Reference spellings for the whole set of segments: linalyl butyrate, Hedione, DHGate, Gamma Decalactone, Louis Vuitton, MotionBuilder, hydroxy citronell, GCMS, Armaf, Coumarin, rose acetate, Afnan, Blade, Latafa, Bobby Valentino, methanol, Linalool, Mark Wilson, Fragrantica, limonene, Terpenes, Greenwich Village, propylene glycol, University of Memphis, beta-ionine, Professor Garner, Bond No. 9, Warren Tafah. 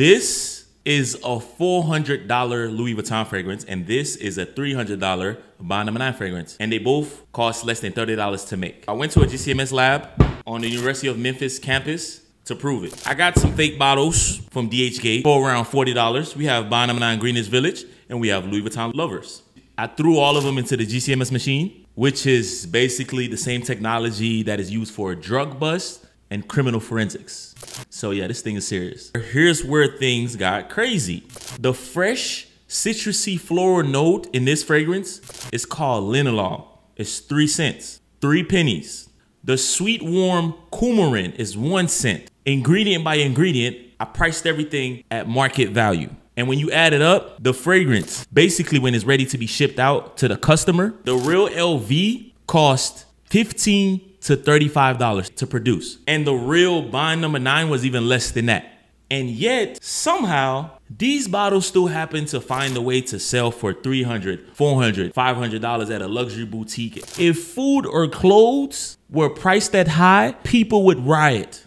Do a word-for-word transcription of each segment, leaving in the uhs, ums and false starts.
This is a four hundred dollar Louis Vuitton fragrance, and this is a three hundred dollar Bond number nine fragrance. And they both cost less than thirty dollars to make. I went to a G C M S lab on the University of Memphis campus to prove it. I got some fake bottles from DHGate for around forty dollars. We have Bond number nine Greenwich Village, and we have Louis Vuitton Lovers. I threw all of them into the G C M S machine, which is basically the same technology that is used for a drug bust and criminal forensics. So yeah, this thing is serious. Here's where things got crazy. The fresh citrusy floral note in this fragrance is called Linalool. It's three cents, three pennies. The sweet warm Coumarin is one cent. Ingredient by ingredient, I priced everything at market value. And when you add it up, the fragrance, basically when it's ready to be shipped out to the customer, the real L V cost fifteen to thirty-five dollars to produce. And the real Bond number nine was even less than that. And yet, somehow, these bottles still happen to find a way to sell for three hundred, four hundred, five hundred dollars at a luxury boutique. If food or clothes were priced that high, people would riot.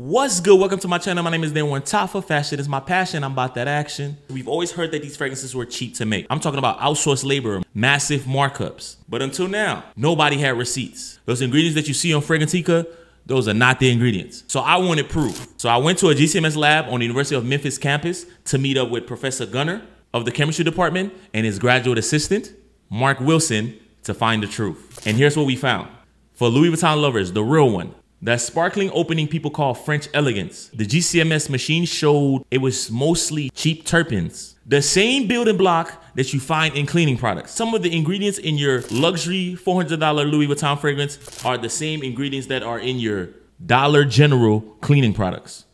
What's good? Welcome to my channel. My name is Warren Tafah. Fashion is my passion. I'm about that action. We've always heard that these fragrances were cheap to make. I'm talking about outsourced labor, massive markups. But until now, nobody had receipts. Those ingredients that you see on Fragrantica, those are not the ingredients. So I wanted proof. So I went to a G C M S lab on the University of Memphis campus to meet up with Professor Garner of the chemistry department and his graduate assistant, Mark Wilson, to find the truth. And here's what we found. For Louis Vuitton Lovers, the real one, that sparkling opening people call French elegance, the G C M S machine showed it was mostly cheap terpenes. The same building block that you find in cleaning products. Some of the ingredients in your luxury four hundred dollar Louis Vuitton fragrance are the same ingredients that are in your Dollar General cleaning products.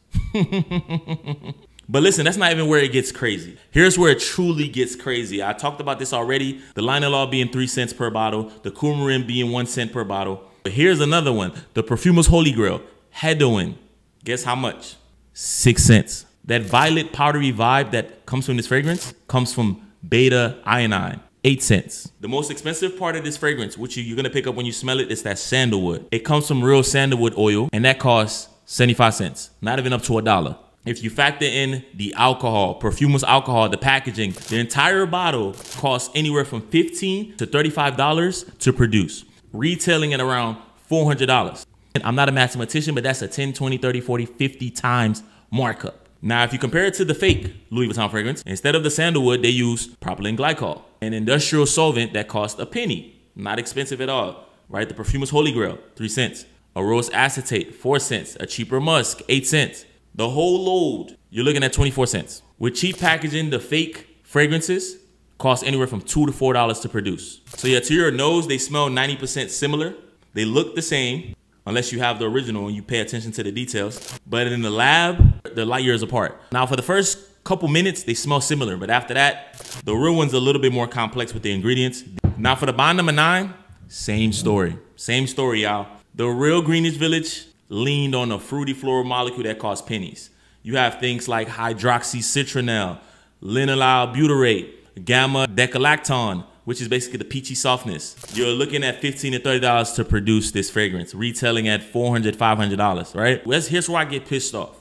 But listen, that's not even where it gets crazy. Here's where it truly gets crazy. I talked about this already, the Linalool being three cents per bottle, the Coumarin being one cent per bottle. But here's another one, the perfumer's holy grail, Hedione. Guess how much? Six cents. That violet powdery vibe that comes from this fragrance comes from beta-ionine, eight cents. The most expensive part of this fragrance, which you're gonna pick up when you smell it, is that sandalwood. It comes from real sandalwood oil, and that costs seventy-five cents, not even up to a dollar. If you factor in the alcohol, perfumer's alcohol, the packaging, the entire bottle costs anywhere from fifteen to thirty-five dollars to produce, retailing at around four hundred dollars. And I'm not a mathematician, but that's a ten, twenty, thirty, forty, fifty times markup. Now, if you compare it to the fake Louis Vuitton fragrance, instead of the sandalwood, they use propylene glycol, an industrial solvent that costs a penny, not expensive at all, right? The perfumer's holy grail, three cents. A rose acetate, four cents. A cheaper musk, eight cents. The whole load, you're looking at twenty-four cents. With cheap packaging, the fake fragrances cost anywhere from two to four dollars to produce. So yeah, to your nose, they smell ninety percent similar. They look the same, unless you have the original and you pay attention to the details. But in the lab, they're light years apart. Now for the first couple minutes, they smell similar, but after that, the real one's a little bit more complex with the ingredients. Now for the Bond number nine, same story, same story, y'all. The real Greenwich Village leaned on a fruity floral molecule that costs pennies. You have things like hydroxy citronell, linalyl butyrate, Gamma Decalactone, which is basically the peachy softness. You're looking at fifteen to thirty dollars to produce this fragrance, retailing at four hundred, five hundred dollars, right? Well, here's where I get pissed off.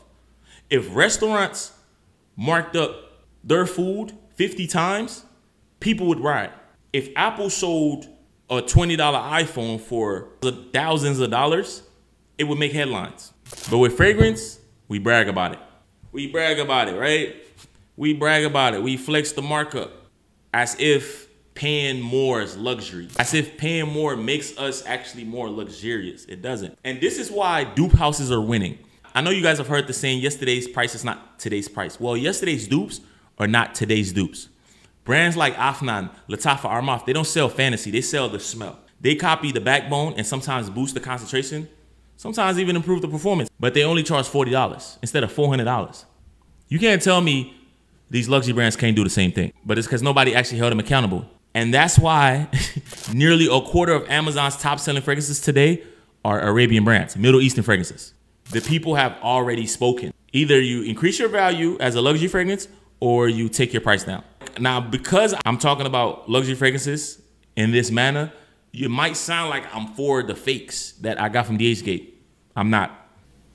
If restaurants marked up their food fifty times, people would riot. If Apple sold a twenty dollar iPhone for thousands of dollars, it would make headlines. But with fragrance, we brag about it. We brag about it, right? We brag about it. We flex the markup. As if paying more is luxury. As if paying more makes us actually more luxurious. It doesn't. And this is why dupe houses are winning. I know you guys have heard the saying, yesterday's price is not today's price. Well, yesterday's dupes are not today's dupes. Brands like Afnan, Latafa, Armaf, they don't sell fantasy. They sell the smell. They copy the backbone and sometimes boost the concentration, sometimes even improve the performance. But they only charge forty dollars instead of four hundred dollars. You can't tell me these luxury brands can't do the same thing, but it's because nobody actually held them accountable. And that's why nearly a quarter of Amazon's top selling fragrances today are Arabian brands, Middle Eastern fragrances. The people have already spoken. Either you increase your value as a luxury fragrance or you take your price down. Now, because I'm talking about luxury fragrances in this manner, you might sound like I'm for the fakes that I got from DHGate. I'm not.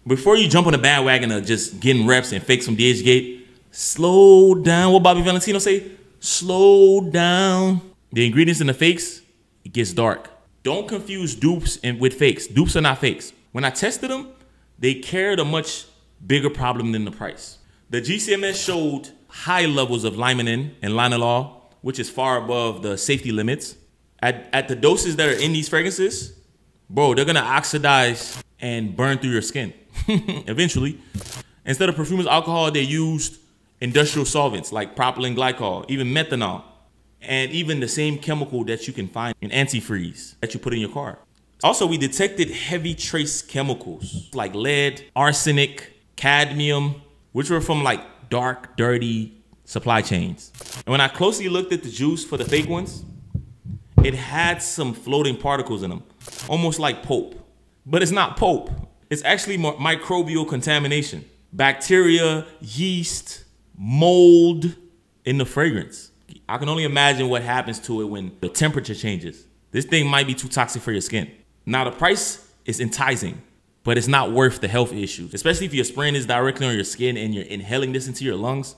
Before you jump on the bandwagon of just getting reps and fakes from DHGate, slow down. What Bobby Valentino say? Slow down. The ingredients in the fakes, it gets dark. Don't confuse dupes and with fakes. Dupes are not fakes. When I tested them, they carried a much bigger problem than the price. The G C M S showed high levels of limonene and linalool, which is far above the safety limits. At, at the doses that are in these fragrances, bro, they're gonna oxidize and burn through your skin eventually. Instead of perfumer's alcohol, they used industrial solvents like propylene glycol, even methanol, and even the same chemical that you can find in antifreeze that you put in your car. Also, we detected heavy trace chemicals like lead, arsenic, cadmium, which were from like dark, dirty supply chains. And when I closely looked at the juice for the fake ones, it had some floating particles in them, almost like pulp. But it's not pulp. It's actually microbial contamination. Bacteria, yeast, mold in the fragrance. I can only imagine what happens to it when the temperature changes. This thing might be too toxic for your skin. Now, the price is enticing, but it's not worth the health issues, especially if you're spraying this directly on your skin and you're inhaling this into your lungs.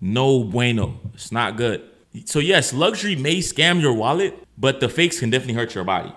No bueno. It's not good. So yes, luxury may scam your wallet, but the fakes can definitely hurt your body.